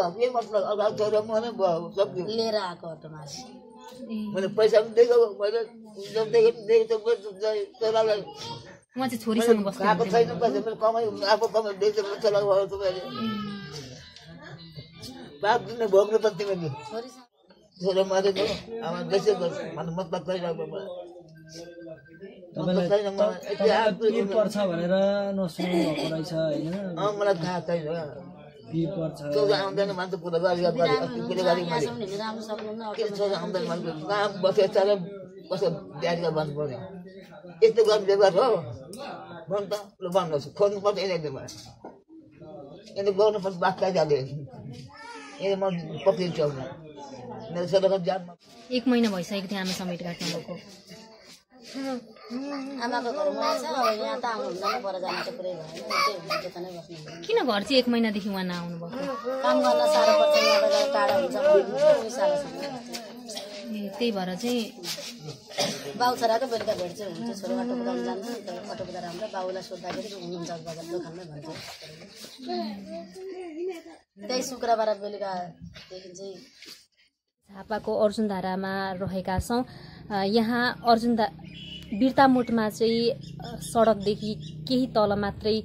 बाकी मतलब अब तो मैंने सब ले रहा को तुम्हारे मैंने पैसा भी देगा मैंने जब देगा देगा तो मैं चला गया वहाँ से छोरी संग बस आप सही नहीं पैसे मेरे काम है आपको काम है देख मैं चला गया तो मैंने बाप ने भोग ले पत्ती में छोरे मारे तो हमारे देश को मन मत बात करेगा बाबा पीर पर्छ भनेर नसुन्नु भएको रहेछ हैन मलाई थाहा छैन पीर पर्छ त्यो आउँदैन भने त पुरा गाडी अस्ति पुरा गाडी मारे राम्रो सक्नुन्न त्यो छोरा आउँदैन भने काम बसेर चले बस ध्यान गर्न पर्यो यस्तो गर्न बेगर हो भन त ल भन्नुस् फोन गर्दै आइले मलाई अनि गर्न पर्छ बाक्का जाले ए म पक्रिन्छु मेरो छोराको जान एक महिना भइसक्यो थियो हामी समेट गाठ्नुको आमा को घरमा छ यहाँ त आउनु हुँदैन पर जानु त पुरै भएन त्यो तनै बस्नु किन घर चाहिँ एक महिना देखि वहाँ नआउनु भएको काम गर्न साह्रो पर्छ यहाँ त टाढा हुन्छ नि साह्रो छ त्यही भएर चाहिँ बाउछराको बेलुका भेट चाहिँ हुन्छ छोरा अटो बजाउन जान्छ अटो बजार हाम्रो बाउलाई सोद्धाखेरि हुनुहुन्छ बजार दोकानमै भन्छ त्यही शुक्रबार बेलुका देखि चाहिँ झापाको अर्जुनधारामा रहेका छौं। यहाँ अर्जुनधा बिर्तामोटमा चाहिँ सडकदेखि केही तल मात्रै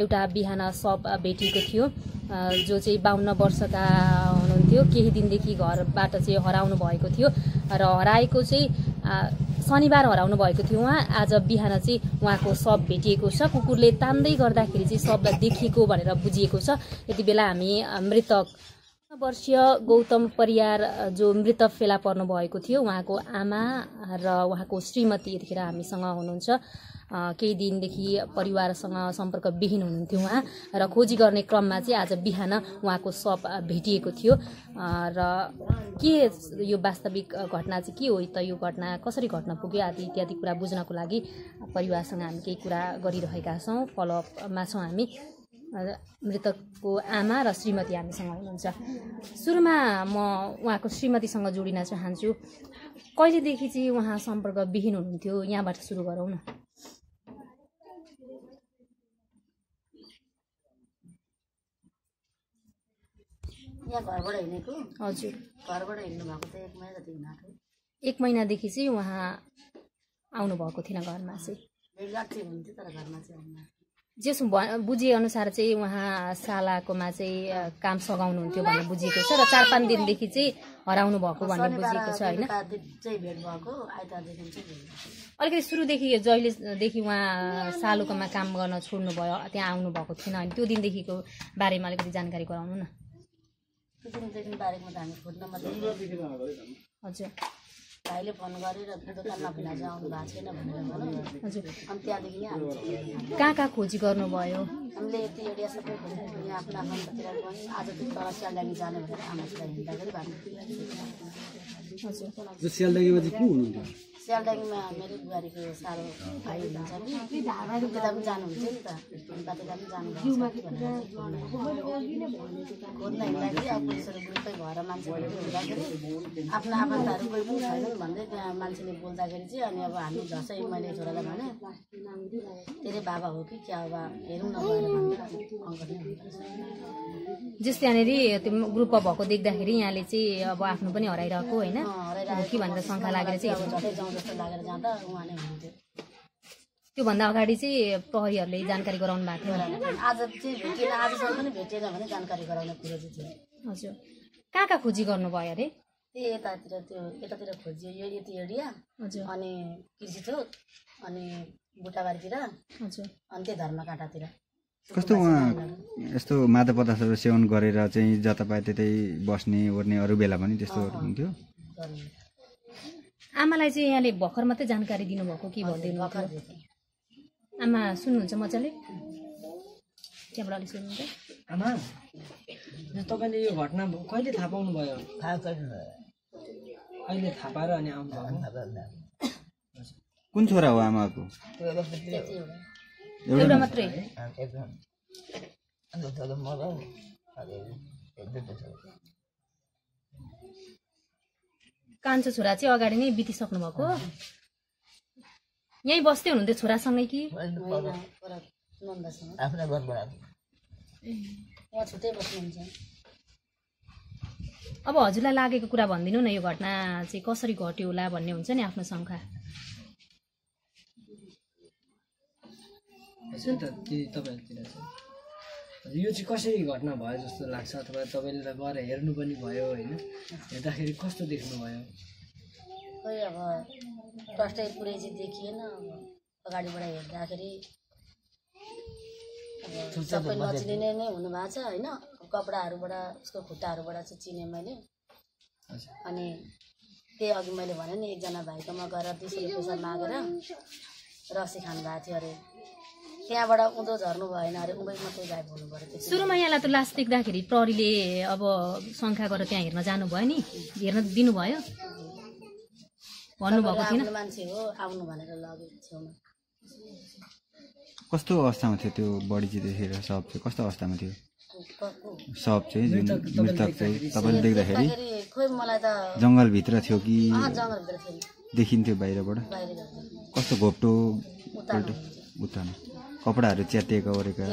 एउटा बिहान शव भेटिएको थियो जो चाहिँ 52 वर्षका हुनुहुन्थ्यो। केही दिनदेखि घरबाट चाहिँ हराउनु भएको थियो र हराएको चाहिँ शनिबार हराउनु भएको थियो। उहाँ आज बिहान चाहिँ उहाँको शव भेटिएको छ। कुकुरले तान्दै गर्दाखेरि चाहिँ शवलाई देखिएको भनेर बुझिएको छ। यति बेला हामी मृतक 52 वर्षीय गौतम परियार जो मृत फेला पर्नु भएको थियो उहाँको आमा र उहाँको श्रीमती यतिखेर हामीसँग हुनुहुन्छ। केही दिनदेखि परिवारसँग सम्पर्क विहीन हुनुहुन्थ्यो उहाँ र खोजी गर्ने क्रममा चाहिँ आज बिहान उहाँको शव भेटिएको थियो। र के यो वास्तविक घटना चाहिँ के हो त, यो घटना कसरी घट्न पुग्यो आदि इत्यादि कुरा बुझ्नको लागि परिवारसँग हामी केही कुरा गरिरहेका छौँ। फलोअपमा छौँ हामी। मृतकको आमा र श्रीमती हामीसँग हुनुहुन्छ। सुरुमा म उहाँको श्रीमतीसँग जोडिन चाहन्छु। कहिलेदेखि चाहिँ उहाँ सम्पर्क विहीन हुनुहुन्थ्यो, यहाँबाट सुरु गरौँ न। यहाँ घरबाट हिँडेको? हजुर, घरबाट हिँड्नु भएको त 1 महिना जति हुन आँट्यो। 1 महिनादेखि चाहिँ उहाँ आउनु भएको थिएन घरमा चाहिँ, तर घरमा चाहिँ जेसो बुझे अनुसार चाहिँ उहाँ सालाकोमा चाहिँ काम सघाउनुहुन्थ्यो भन्ने बुझिएको छ र 4-5 दिनदेखि चाहिँ हराउनु भएको भन्ने बुझिएको छ हैन। अलिकति सुरुदेखि जहिलेदेखि उहाँ सालुकोमा काम गर्न छोड्नु भयो त्यहाँ आउनु भएको थिएन अनि त्यो दिनदेखिको बारेमा अलिकति जानकारी गराउनु न। हजुर, भाइले फोन गरेर दोकानमा पुग्न जाउनु भएको छैन भनेर भन्नु। हजुर, अनि त्यहाँदेखि नि हामी कहाँ खोजी गर्नुभयो? हामीले यति एउटा सबै खोज्यौँ यहाँ आफ्ना आफन्ततिर पनि। आज त तल स्यालदागी जाने भनेर आमासँग हिँड्दाखेरि भन्नु। हजुर, स्यालदागी बजी को हुनुहुन्थ्यो? स्यालदागीमा मेरो बुहारीको सानो भाइ हुनुहुन्छ नि, त्यता पनि जानुहुन्छ नि त, त्यता पनि जानुहुन्छ। खोज्न हिँड्दाखेरि अब पुलिसहरू ग्रुपै भएर मान्छेहरू हिँड्दाखेरि आफ्ना आफन्तहरू कोही पनि छैन भन्दै त्यहाँ मान्छेले बोल्दाखेरि चाहिँ अनि अब हामी झसै मैले छोरालाई भने तेरै बाबा हो कि क्या बाबा हेरौँ न गएर भन्दै। जस त्यहाँनेरि त्यो ग्रुपमा भएको देख्दाखेरि यहाँले चाहिँ अब आफ्नो पनि हराइरहेको होइन कि भनेर शङ्का लागेर चाहिँ झट्टै जाउँ जस्तो लागेर जाँदा उहाँ नै हुनुहुन्थ्यो। त्योभन्दा अगाडि चाहिँ प्रहरीहरूले जानकारी गराउनु भएको थियो। आज चाहिँ भेटेन, आजसम्म पनि भेटेन भने जानकारी गराउने कुरो चाहिँ थियो। हजुर, कहाँ कहाँ खोजी गर्नुभयो अरे? यतातिर त्यो यतातिर खोजियो, यो यति एरिया। हजुर, अनि कृषि थोक अनि बुटाबारीतिर। हजुर, अनि त्यो धर्मकाँटातिर। कस्तो उहाँ यस्तो मादक पदार्थहरू सेवन गरेर चाहिँ जता पाए त्यतै बस्ने ओर्ने अरू बेला पनि त्यस्तोहरू हुन्थ्यो? आमालाई चाहिँ यहाँले भर्खर मात्रै जानकारी दिनुभएको कि भन्दै हुनुहुन्थ्यो? आमा सुन्नुहुन्छ मजाले? त्यहाँबाट अलिक सुन्नुहुन्छ? आमा तपाईँले यो घटना कहिले थाहा पाउनुभयो? अहिले थाहा पाएर अनि आउनु भएको? कुन छोरा हो आमाको? एउटा मात्रै? कान्छो छोरा चाहिँ अगाडि नै बितिसक्नु भएको? यहीँ बस्दै हुनुहुन्थ्यो छोरासँगै कि? अब हजुरलाई लागेको कुरा भन्दिनु न यो घटना चाहिँ कसरी घट्यो होला भन्ने हुन्छ नि आफ्नो शंका। यो चाहिँ कसरी घटना भयो जस्तो लाग्छ अथवा तपाईले त गएर हेर्नु पनि भयो हैन, हेर्दाखेरि कस्तो देख्नु भयो? खै अब कष्टै पुरै चाहिँ देखिएन, अगाडिबाट हेर्दाखेरि सबै नचिनिने नै हुनुभएको छ हैन, कपडाहरुबाट उसको खुट्टाहरुबाट चाहिँ चिने मैले। अनि त्यही अघि मैले भने नि एकजना भाइकोमा गएर 200 रुपैयाँ मागेर रक्सी खानु भएको थियो अरे, त्यहाँबाट उँधो झर्नु भएन अरे, उमेरमा चाहिँ गायब हुनु पर्यो। सुरुमा यहाँलाई त लास्ट देख्दाखेरि प्रहरीले अब शङ्का गरेर त्यहाँ हेर्न जानुभयो नि, हेर्न दिनुभयो भन्नुभएको थिएन? मान्छे हो आउनु भनेर लगेको छौमा। कस्तो अवस्थामा थियो त्यो बडी चाहिँ देखेर सब चाहिँ कस्तो अवस्थामा थियो? सब चाहिँ जुन मृतक चाहिँ तपाईले देख्दाखेरि खोइ मलाई त जंगल भित्र थियो कि जंगल भित्र थियो देखिन्थ्यो बाहिरबाट, कस्तो घोप्टो उता कपडाहरु च्यातिएको गरेका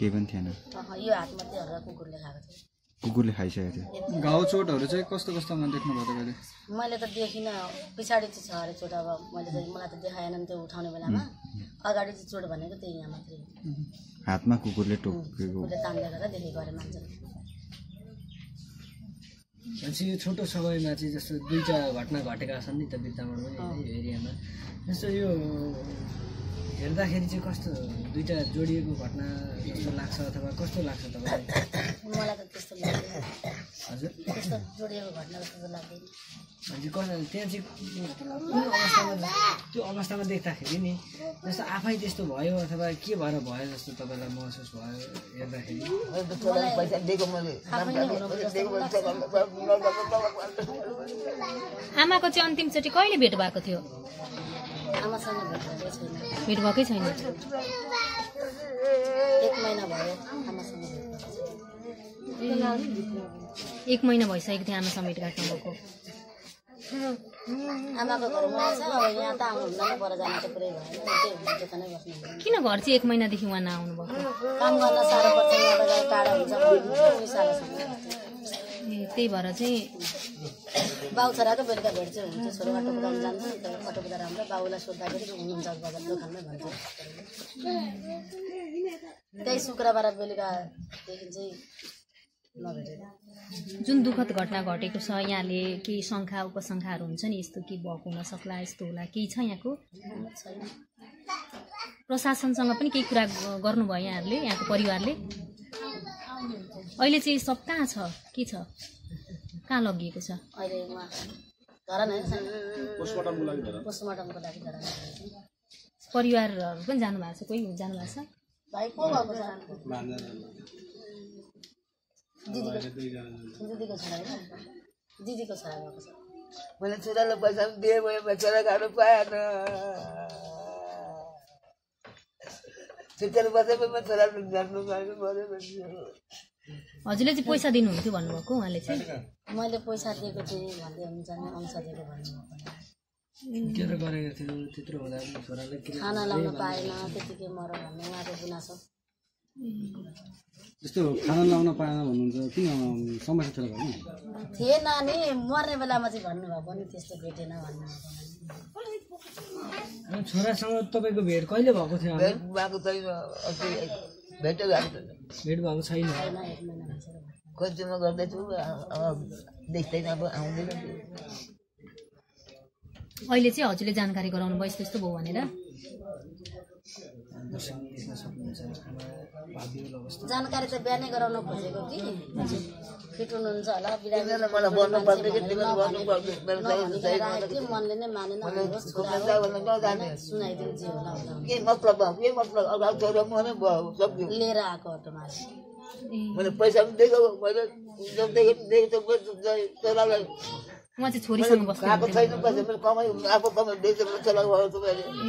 के पनि थिएन। यो आत्महत्याहरु कुकुरले खाएको थियो, कुकुरले खाइसकेको थियो। घाउ चोटहरु चाहिँ कस्तो कस्तोमा देख्नु भयो तपाईले? मैले त देखिन, पिछाडी चाहिँ छ अरे चोट, अब मलाई त देखाएन नि त्यो उठाउने बेलामा, अगाडि चाहिँ चोट भनेको त्यही यहाँ मात्रै हो, हातमा कुकुरले टोकेको, कुकुरले तानेर देखेको अरे मान्छे। यो छोटो समयमा चाहिँ जस्तो दुईटा घटना घटेका छन् नि त बितामणमा नि एरियामा, जस्तो यो हेर्दाखेरि चाहिँ कस्तो दुईटा जोडिएको घटना जस्तो लाग्छ अथवा कस्तो लाग्छ तपाईलाई? मलाई त त्यस्तो लाग्दैन। हजुर त्यस्तो जोडिएको घटना जस्तो लाग्दैन। अनि त्यहाँ चाहिँ त्यो अवस्थामा देख्दाखेरि नि जस्तो आफै त्यस्तो भयो अथवा के भएर भयो जस्तो तपाईलाई महसुस भयो हेर्दाखेरि? आमाको चाहिँ अन्तिमचोटि कहिले भेट भएको थियो? आमासँग भेट भएकै छैन, 1 महिना भयो आमासँग भेट भएको, 1 महिना भइसकेको थियो आमासँग भेटघाट नभएको। आमाको घरमा छ अब, यहाँ त आउनुहुन्छ नि, पर जानु त पुरै भएन, किन घर चाहिँ 1 महिनादेखि उहाँ नआउनु भएको? काम गर्न साह्रो पर्छ, यहाँ टाढा हुन्छ, त्यही भएर चाहिँ बाउ छोराको बेलुका भेट चाहिँ हुन्छ, छोरा अटो बजाउन जान्छ नि त, अटो बजार हाम्रो बाउलाई सोद्धाखेरि हुनुहुन्छ बजार दोकानमै भन्छ। त्यही शुक्रबार बेलुकादेखि चाहिँ नभेटेर जुन दुःखद घटना घटेको छ, यहाँले केही शङ्का उपशङ्काहरू हुन्छ नि, यस्तो के भएको हुन सक्ला, यस्तो होला, केही छ यहाँको? प्रशासनसँग पनि केही कुरा गर्नुभयो यहाँहरूले, यहाँको परिवारले? अहिले चाहिँ सब कहाँ छ, के छ, कहाँ लगिएको छ अहिले? पोस्टमार्टमको लागि धरान। परिवारहरू पनि जानु भएको छ, कोही जानु भएको छ? भाइ को भएको छ? दिदीको छोरा हो, दिदीको छोरा भएको छ। मैले छोरालाई पैसा दिए मैले छोरा गाह्रो पाएन, छोरा बसेपछि म छोरा जान्नु पाएको गरे बस्छु। हजुरले चाहिँ पैसा दिनुहुन्थ्यो भन्नुभएको, उहाँले चाहिँ? मैले पैसा दिएको थिएँ भन्दै हुन्छ नि, अंश दिएको भन्नुभएको, खाना लाउन पाएन त्यतिकै मर भन्ने उहाँको गुनासो। जस्तो खाना लाउन पाएन भन्नुहुन्छ, किन समस्या थियो भने थिएन नि, मर्ने बेलामा चाहिँ भन्नुभएको नि, त्यस्तो भेटेन भन्नु। छोरासँग तपाईँको भेट कहिले भएको थियो? भेट भएको छैन, भेट भएको छैन, खोजीमा गर्दैछु, देख्दैन अब आउँदैन। अहिले चाहिँ हजुरले जानकारी गराउनु भयो यस्तो यस्तो भयो भनेर? जानकारी त बिहानै गराउन खोजेको कि फिट हुनुहुन्छ होला, मनले नै मानेन लिएर आएको अटोमा। मैले पैसा पनि दिएको, उहाँ चाहिँ छोरीसँग बस्नु छैन, कमाइ आफू कमाइ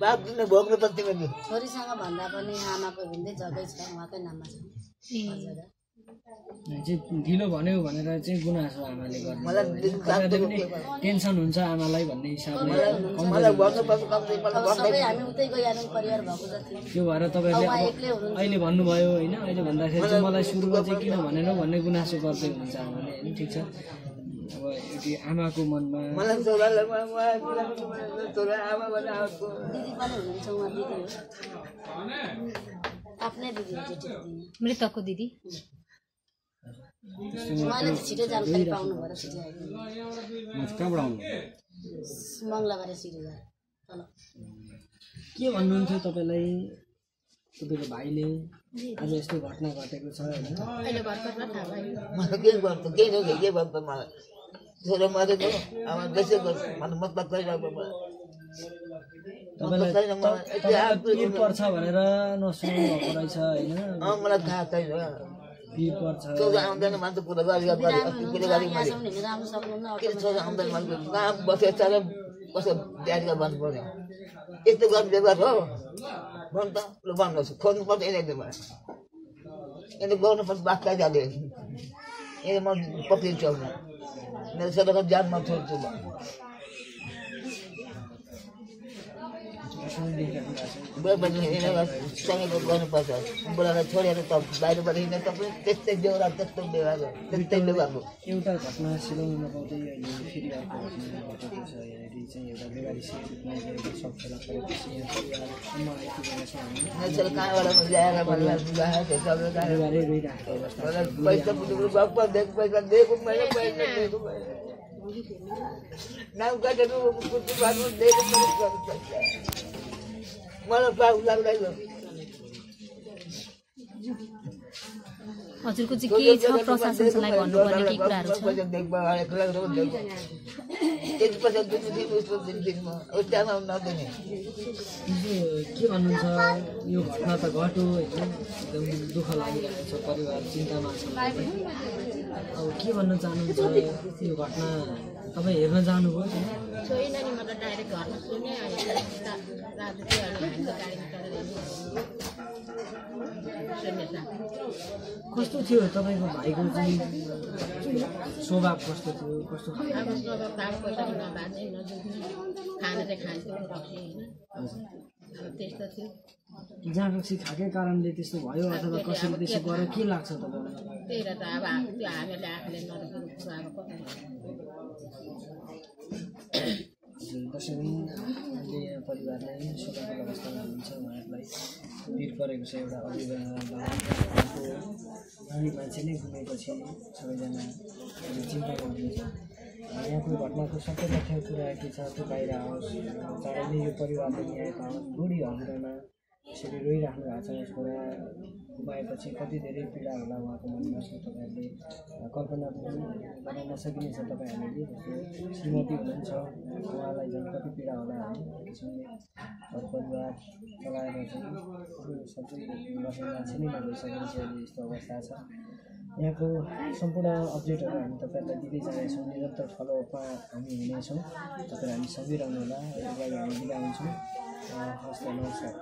बाप दिने भोग्नु त तिमीले। छोरीसँग भन्दा पनि आमाको हिँड्दै जग्गै छ, उहाँकै नाममा छ। ढिलो भन्यो भनेर चाहिँ गुनासो आमाले गर्नु। मलाई टेन्सन हुन्छ आमालाई भन्ने हिसाबले मलाई गर्न पर्छ कतै पल्ट गर्दै हामी उतै गयौँ परिवार भएको जति। त्यो भएर तपाईले अहिले भन्नुभयो हैन अहिले भन्दाखेरि चाहिँ मलाई सुरुमा चाहिँ किन भनेन भन्ने गुनासो गर्दै हुन्छ आमाले हैन। ठीक छ अब यदि आमाको मनमा मलाई छोराले आमा छोरा आमा भने आको दिदी पनि हुनुहुन्छ उहाँ दिदी हो आफ्नै दिदी मृतकको दिदी छिटो जानकारी पाउनु भएर छिटो मङ्गलबार छिटो तल के भन्नुहुन्छ तपाईलाई तपाईँको भाइले आज यस्तो घटना घटेको छ हैन पर्छ भनेर नसुन्नु भएको रहेछ हैन हजुरको चाहिँ के छ प्रशासनलाई भन्नु पर्ने के कुराहरु छ? के भन्नुहुन्छ यो घटना त घट्यो हैन एकदम दुःख लागिरहेको छ परिवार चिन्तामा छ। अब के भन्न चाहनुहुन्छ यो घटना तपाईं हेर्न जानुभयो छैन नि म त डाइरेक्ट घरमा सुने अनि रात कस्तो थियो तपाईको भाइको चाहिँ स्वभाव कस्तो थियो कस्तो अब स्वभाव काम गर्न नबाने नजुक्ने खाना चाहिँ खान्थ्यो रक्सी हैन त्यस्तो थियो जहाँ रक्सी खाएकै कारणले त्यस्तो भयो अथवा कसैले त्यसो गर्यो के लाग्छ तपाईलाई? त्यही र त अब त्यो हामीले आफूले नराम्रो कुरा अब कतै दशमीले परिवारलाई सुधारको अवस्थामा हुन्छ उहाँहरूलाई पीड परेको छ। एउटा अभिभावकको हामी मान्छे नै घुमेपछि सबैजना चिन्ता गर्नुहुन्छ। यहाँको घटनाको सबै तथ्य कुरा के छ त्यो बाहिर आओस् चाँडै नै यो परिवारले न्याय पाओस्। बुढी हन्ड्रेमा यसरी रोइराख्नु भएको छ छोरा गुमाएपछि कति धेरै पीडा होला उहाँको मनमा छ तपाईँहरूले कल्पना गर्न नसकिनेछ। तपाईँहरूले श्रीमती हुनुहुन्छ उहाँलाई झन् कति पीडा होला है किसिमले घर परिवार चलाएर सबै गर्ने मान्छे नै नभइसकेको छ। यस्तो अवस्था छ। यहाँको सम्पूर्ण अपडेटहरू हामी तपाईँहरूलाई दिँदै जानेछौँ। निरन्तर फलोअपमा हामी हुनेछौँ। तपाईँहरू हामी सँगै रहनुहोला। यसलाई हामी बिदा हुन्छौँ। हस् नमस्कार।